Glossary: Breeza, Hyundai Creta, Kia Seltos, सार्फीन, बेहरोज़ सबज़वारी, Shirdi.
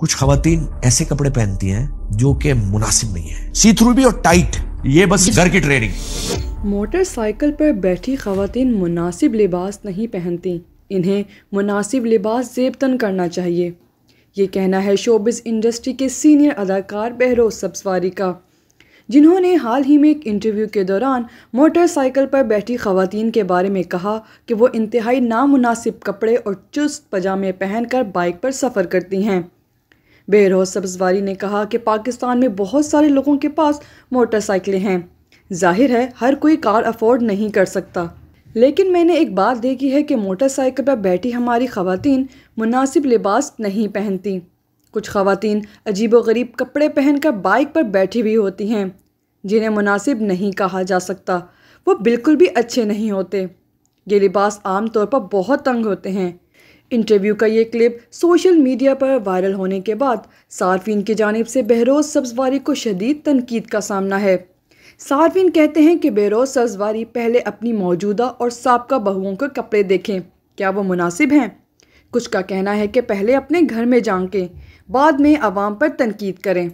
कुछ खवातीन ऐसे कपड़े पहनती हैं जो कि मुनासिब नहीं है, सी थ्रू भी और टाइट। ये बस घर की ट्रेनिंग। मोटरसाइकिल पर बैठी खवातीन मुनासिब लिबास नहीं पहनती, इन्हें मुनासिब लिबास ज़ेबतन करना चाहिए। ये कहना है शोबिज़ इंडस्ट्री के सीनियर अदाकार बेहरोज़ सबज़वारी का, जिन्होंने हाल ही में एक इंटरव्यू के दौरान मोटरसाइकिल पर बैठी खवातीन के बारे में कहा कि वो इंतहाई नामुनासिब कपड़े और चुस्त पजामे पहनकर बाइक पर सफ़र करती हैं। बेहरोज़ सबज़वारी ने कहा कि पाकिस्तान में बहुत सारे लोगों के पास मोटरसाइकिलें हैं, जाहिर है हर कोई कार अफोर्ड नहीं कर सकता, लेकिन मैंने एक बात देखी है कि मोटरसाइकिल पर बैठी हमारी खवातीन मुनासिब लिबास नहीं पहनती। कुछ खवातीन अजीबोगरीब कपड़े पहनकर बाइक पर बैठी भी होती हैं जिन्हें मुनासिब नहीं कहा जा सकता, वो बिल्कुल भी अच्छे नहीं होते। ये लिबास आम तौर पर बहुत तंग होते हैं। इंटरव्यू का ये क्लिप सोशल मीडिया पर वायरल होने के बाद सार्फीन की जानिब से बेहरोज़ सबज़वारी को शदीद तनकीद का सामना है। सार्फीन कहते हैं कि बेहरोज़ सबज़वारी पहले अपनी मौजूदा और साबका बहुओं के कपड़े देखें, क्या वो मुनासिब हैं। कुछ का कहना है कि पहले अपने घर में झांकें, बाद में आवाम पर तनकीद करें।